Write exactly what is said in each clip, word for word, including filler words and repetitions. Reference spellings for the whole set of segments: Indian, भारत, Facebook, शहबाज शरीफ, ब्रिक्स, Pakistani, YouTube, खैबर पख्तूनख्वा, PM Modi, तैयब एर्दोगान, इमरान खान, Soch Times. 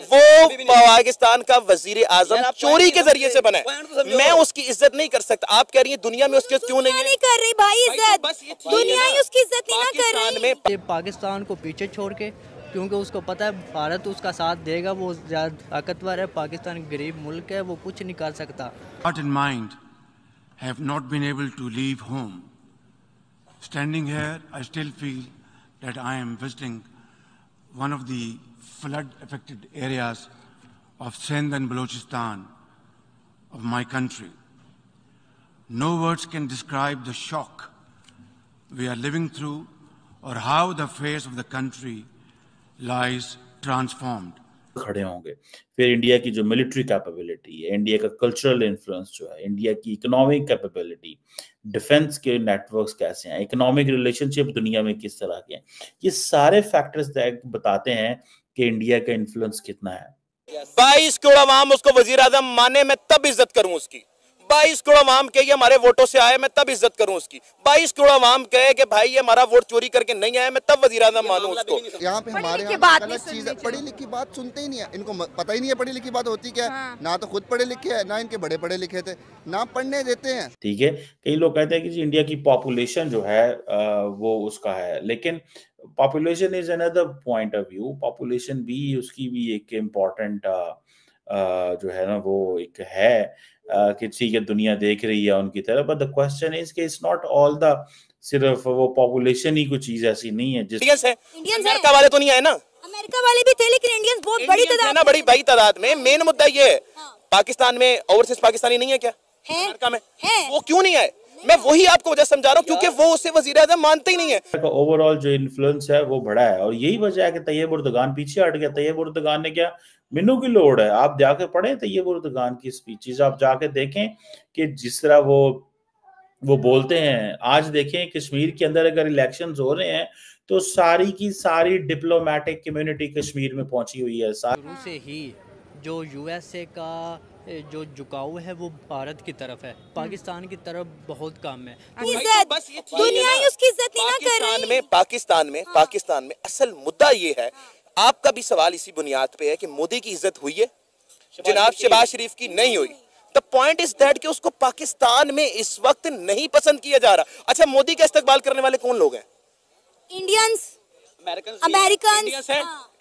वो पाकिस्तान का वजीर आजम चोरी के जरिए से बना है, मैं उसकी इज्जत नहीं कर सकता। आप कह रही हैं दुनिया में उसकी क्यों नहीं कर रही भाई इज्जत, दुनिया ही उसकी इज्जत नहीं कर रही में। पाकिस्तान को पीछे छोड़ के, क्योंकि उसको पता है भारत उसका साथ देगा, वो ज्यादा ताकतवर है। पाकिस्तान गरीब मुल्क है, वो कुछ नहीं कर सकता। Not in mind, have not been able to leave home. Standing here, I still feel that I am visiting one of the flood-affected areas of Sindh and Balochistan of my country. No words can describe the shock we are living through, or how the face of the country lies transformed. खड़े होंगे फिर India की जो military capability है, India का cultural influence जो है, India की इकोनॉमिक कैपेबिलिटी, डिफेंस के नेटवर्क्स कैसे हैं, इकोनॉमिक रिलेशनशिप दुनिया में किस तरह के हैं, ये सारे फैक्टर्स बताते हैं कि इंडिया का इन्फ्लुएंस कितना है। बाईस करोड़ आवाम उसको वजीर आजम माने, मैं तब इज्जत करूँ उसकी। बाईस करोड़ आवाम कहे हमारे वोटों से आया, मैं तब इज्जत करूं उसकी। बाईस करोड़ आवाम कहे कि भाई ये हमारा वोट चोरी करके नहीं आया, मैं तब वज़ीर-ए-आज़म मानूं उसको। यहाँ पे हमारे यहाँ पढ़ी लिखी बात सुनते ही नहीं है, इनको पता ही नहीं है पढ़ी लिखी बात होती क्या है। ना तो खुद पढ़े लिखे है, ना इनके बड़े पढ़े लिखे थे, ना पढ़ने देते हैं। ठीक है, कई लोग कहते हैं कि इंडिया की पॉपुलेशन जो है वो उसका है, लेकिन population is another point of view. Population भी उसकी भी एक इम्पोर्टेंट जो है ना वो एक है कि ठीक है दुनिया देख रही है उनकी तरफ, बट द क्वेश्चन इज कि इट्स नॉट ऑल द सिर्फ वो पॉपुलेशन ही कोई चीज ऐसी नहीं है जिस इंडियंस है। अमेरिका वाले तो नहीं है ना, अमेरिका वाले भी थे लेकिन इंडियंस बहुत बड़ी तादाद ना बड़ी बड़ी तादाद में। मेन मुद्दा ये है पाकिस्तान में ओवरसीज पाकिस्तानी नहीं है क्या अमेरिका में, वो क्यों नहीं आए? मैं वही आपको वजह समझा रहा हूँ, क्योंकि वो उसे वज़ीर-ए-आज़म मानते ही नहीं है। ओवरऑल जो इन्फ्लुएंस है वो बड़ा है, और यही वजह है कि तैयब एर्दोगान पीछे हट गया। तैयब एर्दोगान ने क्या मिनू की लोड है, आप जाके पढ़ें तैयब एर्दोगान की स्पीचेस, आप जाके देखें कि जिस तरह वो वो बोलते हैं। आज देखें कश्मीर के अंदर अगर इलेक्शंस हो रहे हैं तो सारी की सारी डिप्लोमेटिक कम्युनिटी कश्मीर में पहुंची हुई है। शुरू से ही जो यूएसए का जो झुकाव है वो भारत की तरफ है, पाकिस्तान की तरफ बहुत कम है। दुनिया ही उसकी इज्जत नहीं ना कर रही में। पाकिस्तान में पाकिस्तान में असल मुद्दा ये है, आपका भी सवाल इसी बुनियाद पे है कि मोदी की इज्जत हुई है, जनाब शहबाज शरीफ की नहीं हुई। द पॉइंट इज दैट कि उसको पाकिस्तान में इस वक्त नहीं पसंद किया जा रहा। अच्छा, मोदी का इस्तकबाल करने वाले कौन लोग हैं? इंडियंस, अमेरिकन्स हैं,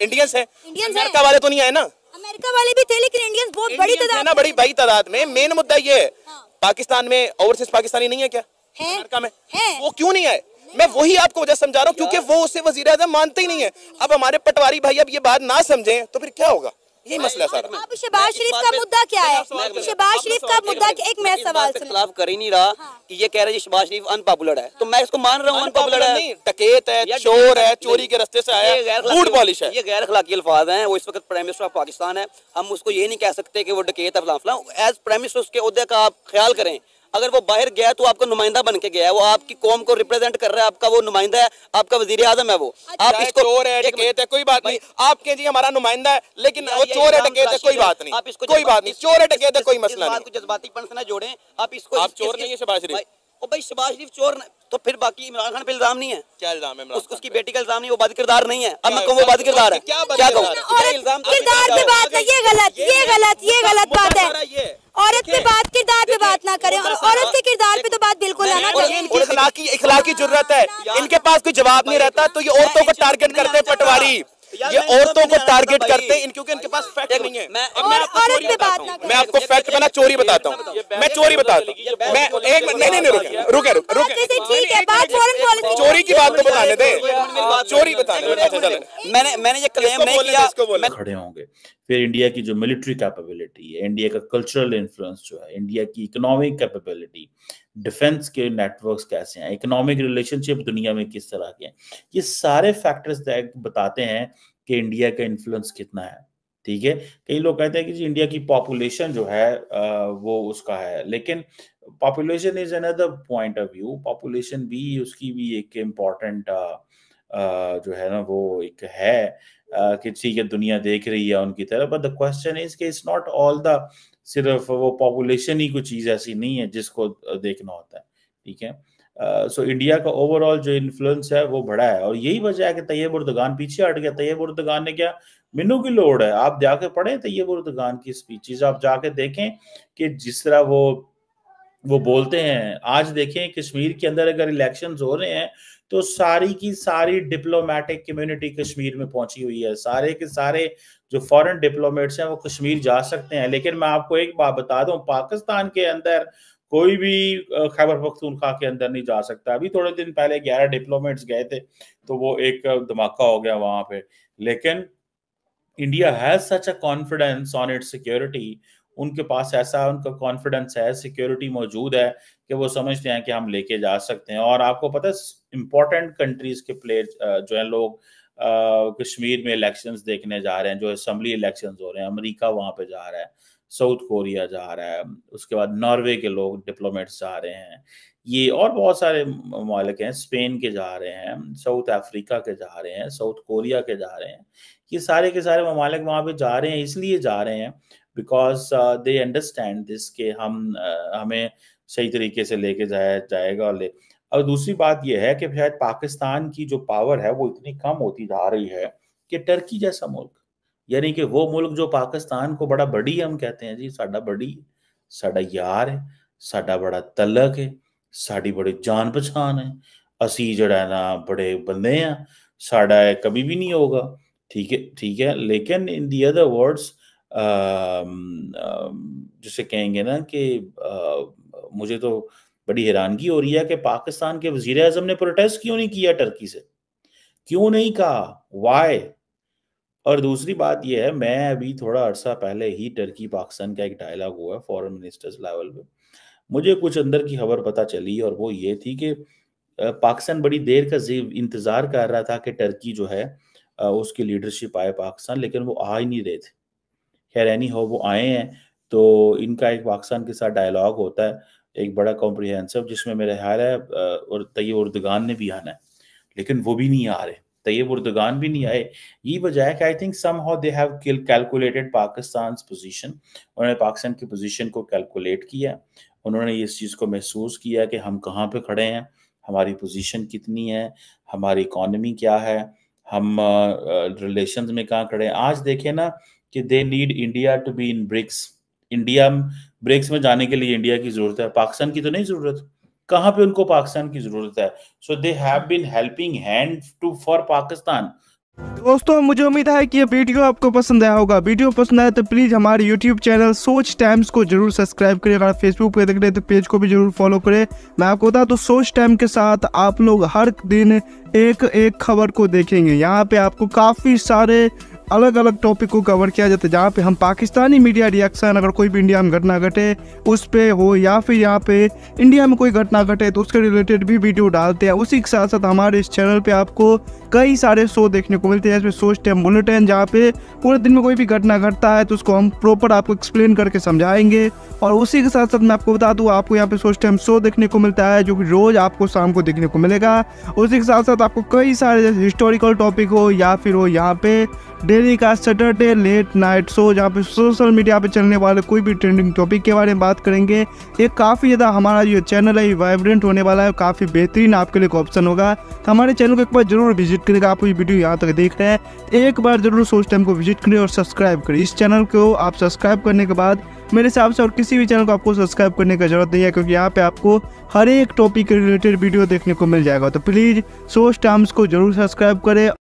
इंडियंस हैं। अमेरिका वाले तो नहीं आए ना, अमेरिका वाले भी थे लेकिन इंडियंस बहुत बड़ी तादाद ना बड़ी बड़ी तादाद में। मेन मुद्दा ये है पाकिस्तान में ओवरसीज पाकिस्तानी नहीं है क्या अमेरिका में, वो क्यों नहीं आए? मैं वही आपको वजह समझा रहा हूँ, क्योंकि वो उसे वज़ीर-ए-आज़म मानते ही नहीं है। अब हमारे पटवारी भाई अब ये बात ना समझें तो फिर क्या होगा, यही मसला सारा। अब शहबाज शरीफ का मुद्दा क्या है? शहबाज शरीफ का मुद्दा एक मैं सवाल से खिलाफ कर ही नहीं रहा कि ये कह रहे हैं शहबाज शरीफ अनपॉपुलर है, तो मैं इसको मान रहा हूँ। अनपॉपुलर नहीं, डकैत है, चोर है, चोरी के रास्ते से आया, फूड पॉलिश है, ये गैर अखलाकी अल्फाज हैं। वो इस वक्त प्राइम मिनिस्टर ऑफ पाकिस्तान है, हम उसको ये नहीं कह सकते कि वो डकैत है फलां फलां। एज प्राइम मिनिस्टर उसके ओहदे का आप ख्याल करें, अगर वो बाहर गया तो आपका नुमाइंदा बन के गया है, वो आपकी कौम को रिप्रेजेंट कर रहा है, आपका वो नुमाइंदा है, आपका वजीर आजम है। वो आप इसको चोर है, डकैत है, कोई बात नहीं, आपके जी हमारा नुमाइंदा है, लेकिन वो चोर है, डकैत है, कोई बात नहीं, आप इसको कोई बात नहीं, चोर है, डकैत है, कोई मसला नहीं। जज्बातीपन से ना जोड़ें आप इसको, आप चोर नहीं है शहबाज शरीफ। ओ भाई शहबाज शरीफ चोर तो फिर बाकी इमरान खान पे इल्जाम नहीं है, क्या इल्जाम है? उसकी उसकी बेटी का इल्जाम नहीं, वो बदकिरदार नहीं है। अब मैं कहूँ वो बदकिरदार है, क्या इल्जाम किरदार पे बात है, ये गलत ये गलत ये गलत बात है। औरत पे बात किरदार पे बात ना करें, और औरत के किरदार पे तो बात बिल्कुल ना करें। इखलाकी इखलाकी जुर्रत है, इनके पास कोई जवाब नहीं रहता, तो ये औरतों को टारगेट करते हैं पटवारी, ये औरतों को टारगेट करते हैं, क्योंकि इनके पास फैक्ट नहीं है। मैं आपको फैक्ट बना चोरी बताता हूँ, मैं चोरी बताता हूँ, मैं एक नहीं नहीं नहीं रुके रुके रुके चोरी की बात तो बताने दे, चोरी बताने। मैंने मैंने ये क्लेम नहीं किया। खड़े होंगे फिर इंडिया की जो मिलिट्री कैपेबिलिटी है, इंडिया का कल्चरल इन्फ्लुएंस जो है, इंडिया की इकोनॉमिक कैपेबिलिटी, डिफेंस के नेटवर्क्स कैसे हैं, इकोनॉमिक रिलेशनशिप दुनिया में किस तरह के हैं, ये सारे फैक्टर्स बताते हैं कि इंडिया का इन्फ्लुएंस कितना है। ठीक है, कई लोग कहते हैं कि इंडिया की पॉपुलेशन जो है वो उसका है, लेकिन population is another point of view. Population भी उसकी भी एक इम्पोर्टेंट जो है ना वो एक है कि ठीक है दुनिया देख रही है उनकी तरफ, बट द क्वेश्चन इज कि इट्स नॉट ऑल द सिर्फ वो पॉपुलेशन ही कोई चीज़ ऐसी नहीं है जिसको देखना होता है। ठीक है, सो uh, so, इंडिया का ओवरऑल जो इन्फ्लुएंस है वो बड़ा है, और यही वजह है कि तैयब एर्दोगान पीछे हट गया। तैयब एर्दोगान ने क्या मिनू की लोड है। आप जाके पढ़ें तैयब एर्दोगान की स्पीचेस, आप जाके देखें कि जिस तरह वो वो बोलते हैं। आज देखें कश्मीर के अंदर अगर इलेक्शंस हो रहे हैं तो सारी की सारी डिप्लोमेटिक कम्युनिटी कश्मीर में पहुंची हुई है, सारे के सारे जो फॉरेन डिप्लोमेट्स हैं वो कश्मीर जा सकते हैं। लेकिन मैं आपको एक बात बता दूं, पाकिस्तान के अंदर कोई भी खैबर पख्तूनख्वा के अंदर नहीं जा सकता। अभी थोड़े दिन पहले ग्यारह डिप्लोमेट्स गए थे तो वो एक धमाका हो गया वहां पे। लेकिन India has such a confidence on its security, उनके पास ऐसा उनका कॉन्फिडेंस है, सिक्योरिटी मौजूद है कि वो समझते हैं कि हम लेके जा सकते हैं। और आपको पता है इम्पोर्टेंट कंट्रीज के प्लेयर जो है लोग कश्मीर में इलेक्शंस देखने जा रहे हैं, जो असम्बली इलेक्शंस हो रहे हैं। अमेरिका वहाँ पे जा रहा है, साउथ कोरिया जा रहा है, उसके बाद नॉर्वे के लोग डिप्लोमेट्स जा रहे हैं, ये और बहुत सारे ममालिक हैं, स्पेन के जा रहे हैं, साउथ अफ्रीका के जा रहे हैं, साउथ कोरिया के जा रहे हैं। ये सारे के सारे ममालिक वहाँ पे जा रहे हैं, इसलिए जा रहे हैं बिकॉज दे अंडरस्टैंड दिस के हम uh, हमें सही तरीके से लेके जाया जाएगा। और ले और दूसरी बात यह है कि शायद पाकिस्तान की जो पावर है वो इतनी कम होती जा रही है कि टर्की जैसा मुल्क, यानी कि वो मुल्क जो पाकिस्तान को बड़ा बड़ी हम कहते हैं, जी साडा बड़ी साडा यार है, साडा बड़ा तलक है, साड़ी बड़ी जान पहचान है, असी जड़ा ना बड़े बंदे हैं, साडा कभी भी नहीं होगा, ठीक है ठीक है। लेकिन इन दी अदर वर्ड्स जिसे कहेंगे ना कि मुझे तो बड़ी हैरानगी हो रही है कि पाकिस्तान के वजीर आज़म ने प्रोटेस्ट क्यों नहीं किया टर्की से, क्यों नहीं कहा वाई। और दूसरी बात यह है, मैं अभी थोड़ा अरसा पहले ही टर्की पाकिस्तान का एक डायलॉग हुआ फॉरेन मिनिस्टर्स लेवल पे, मुझे कुछ अंदर की खबर पता चली और वो ये थी कि पाकिस्तान बड़ी देर का इंतज़ार कर रहा था कि टर्की जो है उसकी लीडरशिप आए पाकिस्तान, लेकिन वो आ ही नहीं रहे थे। खैर एनी हो, वो आए हैं तो इनका एक पाकिस्तान के साथ डायलॉग होता है एक बड़ा कॉम्प्रिहेंसिव, जिसमें मेरा ख्याल है और तैयब एर्दोगान ने भी आना है, लेकिन वो भी नहीं आ रहे, तैयब एर्दोगान भी नहीं आए। ये वजह है कि I think somehow they have calculated Pakistan position, उन्होंने पाकिस्तान की पोजीशन को कैलकुलेट किया, उन्होंने इस चीज़ को महसूस किया कि हम कहाँ पे खड़े हैं, हमारी पोजीशन कितनी है, हमारी इकॉनमी क्या है, हम रिलेशंस uh, में कहाँ खड़े हैं। आज देखें ना कि they need India to be in ब्रिक्स, India ब्रिक्स में जाने के लिए इंडिया की जरूरत है, पाकिस्तान की तो नहीं जरूरत, कहाँ पे उनको पाकिस्तान की जरूरत है। So they have been helping hand to for Pakistan. दोस्तों मुझे उम्मीद है कि ये वीडियो आपको पसंद आया होगा, वीडियो पसंद आया तो प्लीज़ हमारे यूट्यूब चैनल सोच टाइम्स को जरूर सब्सक्राइब करें, अगर फेसबुक पे देख रहे हैं तो पेज को भी जरूर फॉलो करें। मैं आपको बता तो सोच टाइम के साथ आप लोग हर दिन एक एक खबर को देखेंगे, यहाँ पे आपको काफ़ी सारे अलग अलग टॉपिक को कवर किया जाता है, जहाँ पे हम पाकिस्तानी मीडिया रिएक्शन, अगर कोई भी इंडिया में घटना घटे उस पे हो, या फिर यहाँ पे इंडिया में कोई घटना घटे तो उसके रिलेटेड भी वीडियो डालते हैं। उसी के साथ साथ हमारे इस चैनल पे आपको कई सारे शो देखने को मिलते हैं, इसमें सोच टाइम बुलेटिन, जहाँ पे पूरे दिन में कोई भी घटना घटता है तो उसको हम प्रॉपर आपको एक्सप्लेन करके समझाएंगे। और उसी के साथ साथ मैं आपको बता दूँ, आपको यहाँ पे सोच टाइम शो देखने को मिलता है जो कि रोज़ आपको शाम को देखने को मिलेगा। उसी के साथ साथ आपको कई सारे जैसे हिस्टोरिकल टॉपिक हो या फिर हो यहाँ पे डेली का सैटरडे लेट नाइट शो, जहाँ पे सोशल मीडिया पे चलने वाले कोई भी ट्रेंडिंग टॉपिक के बारे में बात करेंगे। ये काफ़ी ज़्यादा हमारा जो चैनल है ये वाइब्रेंट होने वाला है, काफ़ी बेहतरीन आपके लिए ऑप्शन होगा, तो हमारे चैनल को एक बार जरूर विजिट करेगा। आप ये वीडियो यहाँ तक देख रहे हैं, एक बार जरूर सोच टाइम को विजिट करें और सब्सक्राइब करें। इस चैनल को आप सब्सक्राइब करने के बाद मेरे हिसाब से और किसी भी चैनल को आपको सब्सक्राइब करने की जरूरत नहीं है, क्योंकि यहाँ पे आपको हर एक टॉपिक के रिलेटेड वीडियो देखने को मिल जाएगा। तो प्लीज़ सोच टाइम्स को जरूर सब्सक्राइब करें